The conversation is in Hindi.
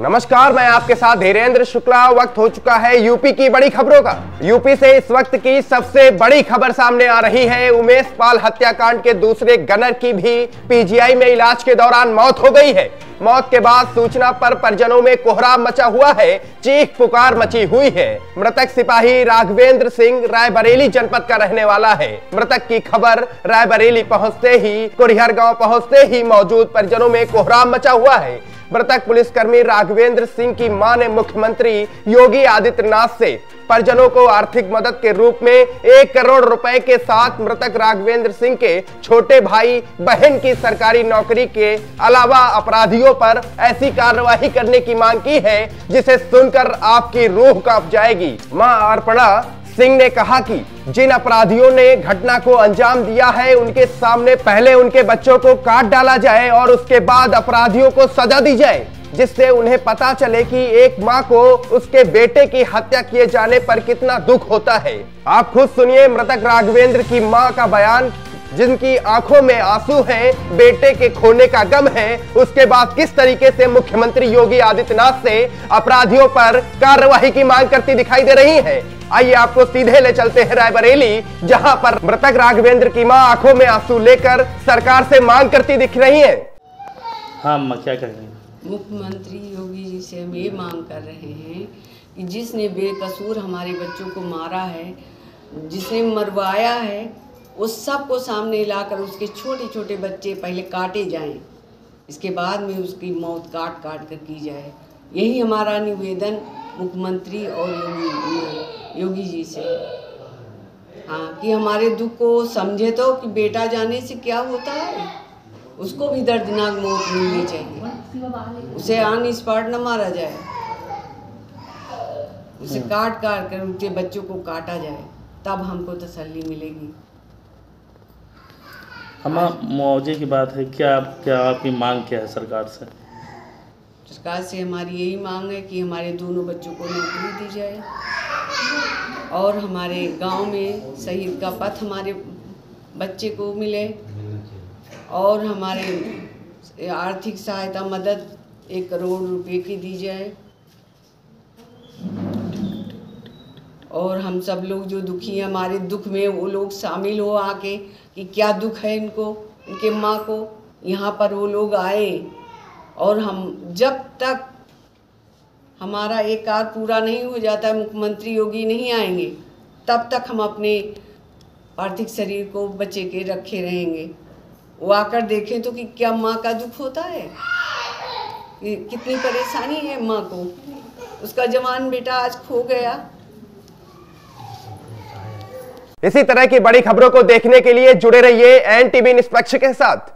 नमस्कार, मैं आपके साथ धीरेंद्र शुक्ला। वक्त हो चुका है यूपी की बड़ी खबरों का। यूपी से इस वक्त की सबसे बड़ी खबर सामने आ रही है। उमेश पाल हत्याकांड के दूसरे गनर की भी पीजीआई में इलाज के दौरान मौत हो गई है। मौत के बाद सूचना पर परिजनों में कोहराम मचा हुआ है, चीख पुकार मची हुई है। मृतक सिपाही राघवेंद्र सिंह रायबरेली जनपद का रहने वाला है। मृतक की खबर रायबरेली पहुंचते ही, कुरिहर गाँव पहुंचते ही मौजूद परिजनों में कोहराम मचा हुआ है। मृतक पुलिसकर्मी राघवेंद्र सिंह की मां ने मुख्यमंत्री योगी आदित्यनाथ से परिजनों को आर्थिक मदद के रूप में 1 करोड़ रुपए के साथ मृतक राघवेंद्र सिंह के छोटे भाई बहन की सरकारी नौकरी के अलावा अपराधियों पर ऐसी कार्रवाई करने की मांग की है जिसे सुनकर आपकी रूह कांप जाएगी। मां अर्पणा सिंह ने कहा कि जिन अपराधियों ने घटना को अंजाम दिया है उनके सामने पहले उनके बच्चों को काट डाला जाए और उसके बाद अपराधियों को सजा दी जाए, जिससे उन्हें पता चले कि एक मां को उसके बेटे की हत्या किए जाने पर कितना दुख होता है। आप खुद सुनिए मृतक राघवेंद्र की मां का बयान, जिनकी आंखों में आंसू हैं, बेटे के खोने का गम है। उसके बाद किस तरीके से मुख्यमंत्री योगी आदित्यनाथ से अपराधियों पर कार्रवाई की मांग करती दिखाई दे रही है। आइए आपको सीधे ले चलते हैं रायबरेली, जहां पर मृतक राघवेंद्र की मां आंखों में आंसू लेकर सरकार से मांग करती दिख रही है। हाँ मां, क्या करेंगे? मुख्यमंत्री योगी जी से हम ये मांग कर रहे हैं कि जिसने बेकसूर हमारे बच्चों को मारा है, जिसने मरवाया है, उस सब को सामने लाकर उसके छोटे छोटे बच्चे पहले काटे जाएं, इसके बाद में उसकी मौत काट काट कर की जाए। यही हमारा निवेदन मुख्यमंत्री और योगी जी से, हाँ, कि हमारे दुख को समझे तो कि बेटा जाने से क्या होता है, उसको भी दर्दनाक मौत मिलनी चाहिए, उसे ऑन स्पॉट न मारा जाए, उसे काट काट कर उनके बच्चों को काटा जाए, तब हमको तसल्ली मिलेगी। हमारे मुआवजे की बात है, क्या आपकी मांग क्या है सरकार से? सरकार से हमारी यही मांग है कि हमारे दोनों बच्चों को नौकरी दी जाए और हमारे गांव में शहीद का पथ हमारे बच्चे को मिले और हमारे आर्थिक सहायता मदद 1 करोड़ रुपए की दी जाए। और हम सब लोग जो दुखी हैं, हमारे दुख में वो लोग शामिल हो आके कि क्या दुख है इनको, इनके माँ को। यहाँ पर वो लोग आए और हम जब तक हमारा एक कार्य पूरा नहीं हो जाता, मुख्यमंत्री योगी नहीं आएंगे, तब तक हम अपने आर्थिक शरीर को बचे के रखे रहेंगे। वो आकर देखें तो कि क्या माँ का दुख होता है, कितनी परेशानी है माँ को। उसका जवान बेटा आज खो गया। इसी तरह की बड़ी खबरों को देखने के लिए जुड़े रहिए NTV निष्पक्ष के साथ।